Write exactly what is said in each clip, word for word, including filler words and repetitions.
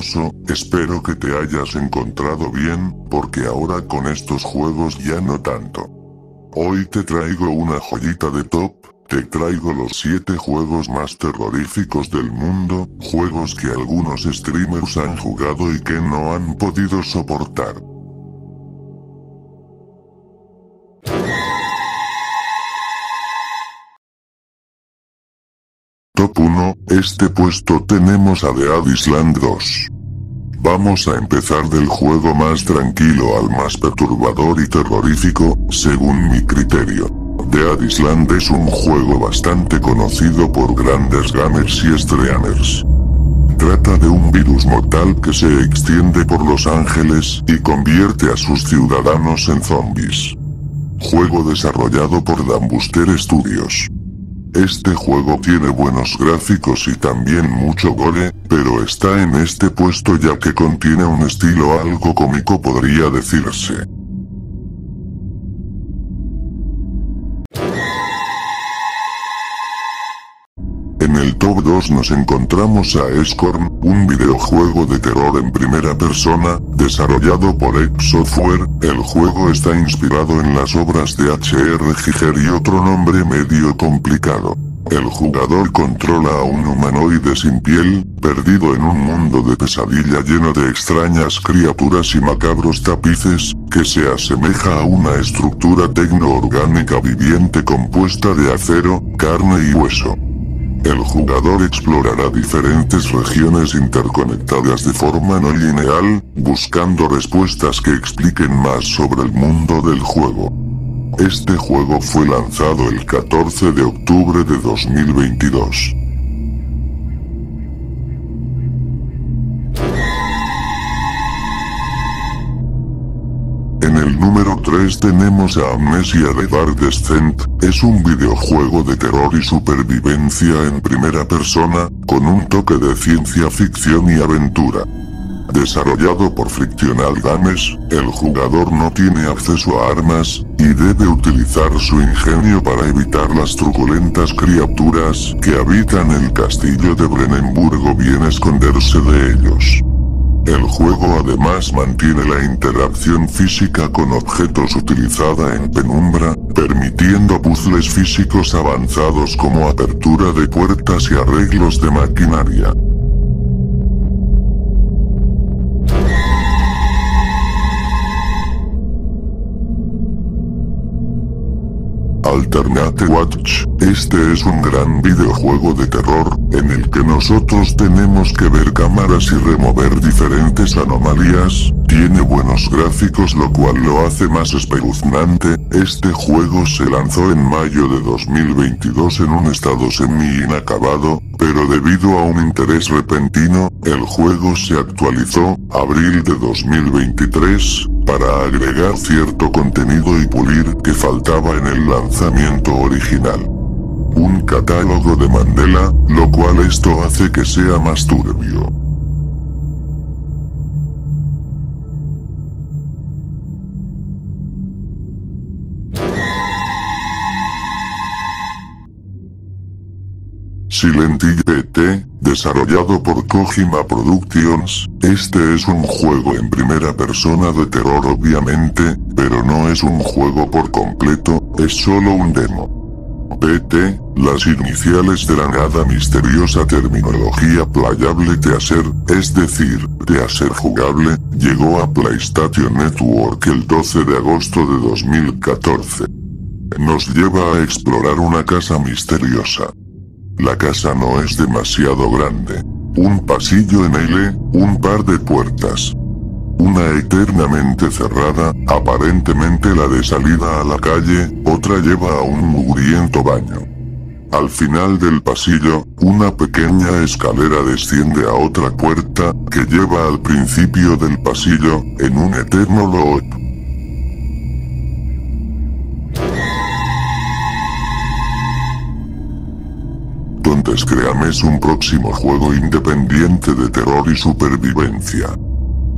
maravilloso, espero que te hayas encontrado bien, porque ahora con estos juegos ya no tanto. Hoy te traigo una joyita de top, te traigo los siete juegos más terroríficos del mundo, juegos que algunos streamers han jugado y que no han podido soportar. Top uno, este puesto tenemos a Dead Island dos. Vamos a empezar del juego más tranquilo al más perturbador y terrorífico, según mi criterio. Dead Island es un juego bastante conocido por grandes gamers y streamers. Trata de un virus mortal que se extiende por Los Ángeles y convierte a sus ciudadanos en zombies. Juego desarrollado por Dambuster Studios. Este juego tiene buenos gráficos y también mucho gore, pero está en este puesto ya que contiene un estilo algo cómico, podría decirse. En el top dos nos encontramos a Scorn, un videojuego de terror en primera persona, desarrollado por X Software. El juego está inspirado en las obras de H R Giger y otro nombre medio complicado. El jugador controla a un humanoide sin piel, perdido en un mundo de pesadilla lleno de extrañas criaturas y macabros tapices, que se asemeja a una estructura tecno-orgánica viviente compuesta de acero, carne y hueso. El jugador explorará diferentes regiones interconectadas de forma no lineal, buscando respuestas que expliquen más sobre el mundo del juego. Este juego fue lanzado el catorce de octubre de dos mil veintidós. número tres tenemos a Amnesia The Dark Descent. Es un videojuego de terror y supervivencia en primera persona, con un toque de ciencia ficción y aventura. Desarrollado por Frictional Games, el jugador no tiene acceso a armas, y debe utilizar su ingenio para evitar las truculentas criaturas que habitan el castillo de Brenenburgo bien esconderse de ellos. El juego además mantiene la interacción física con objetos utilizada en Penumbra, permitiendo puzzles físicos avanzados como apertura de puertas y arreglos de maquinaria. Alternate Watch, este es un gran videojuego de terror, en el que nosotros tenemos que ver cámaras y remover diferentes anomalías. Tiene buenos gráficos, lo cual lo hace más espeluznante. Este juego se lanzó en mayo de dos mil veintidós en un estado semi inacabado, pero debido a un interés repentino, el juego se actualizó, abril de dos mil veintitrés, para agregar cierto contenido y pulir que faltaba en el lanzamiento original. Un catálogo de Mandela, lo cual esto hace que sea más turbio. Silent Hill P T, desarrollado por Kojima Productions, este es un juego en primera persona de terror obviamente, pero no es un juego por completo, es solo un demo. P T, las iniciales de la nada misteriosa terminología playable teaser, es decir, teaser jugable, llegó a PlayStation Network el doce de agosto de dos mil catorce. Nos lleva a explorar una casa misteriosa. La casa no es demasiado grande. Un pasillo en L, un par de puertas. Una eternamente cerrada, aparentemente la de salida a la calle, otra lleva a un mugriento baño. Al final del pasillo, una pequeña escalera desciende a otra puerta, que lleva al principio del pasillo, en un eterno loop. Don't Scream es un próximo juego independiente de terror y supervivencia.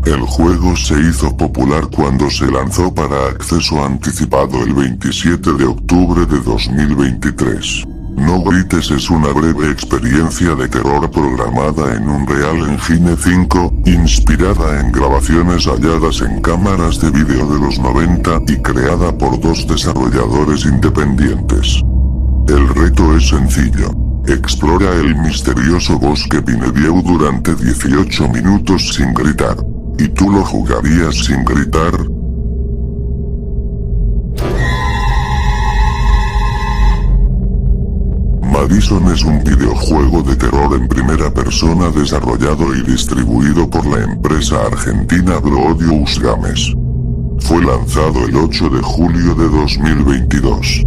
El juego se hizo popular cuando se lanzó para acceso anticipado el veintisiete de octubre de dos mil veintitrés. No Grites es una breve experiencia de terror programada en Unreal Engine cinco, inspirada en grabaciones halladas en cámaras de vídeo de los noventa y creada por dos desarrolladores independientes. El reto es sencillo. Explora el misterioso bosque Pinedieu durante dieciocho minutos sin gritar. ¿Y tú lo jugarías sin gritar? Madison es un videojuego de terror en primera persona desarrollado y distribuido por la empresa argentina Broodius Games. Fue lanzado el ocho de julio de dos mil veintidós.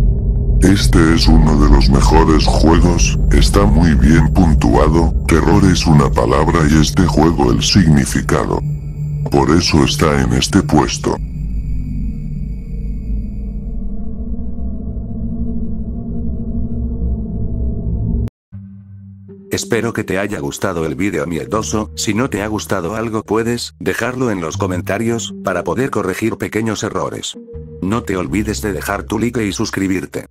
Este es uno de los mejores juegos, está muy bien puntuado, terror es una palabra y este juego el significado. Por eso está en este puesto. Espero que te haya gustado el vídeo miedoso, si no te ha gustado algo puedes dejarlo en los comentarios, para poder corregir pequeños errores. No te olvides de dejar tu like y suscribirte.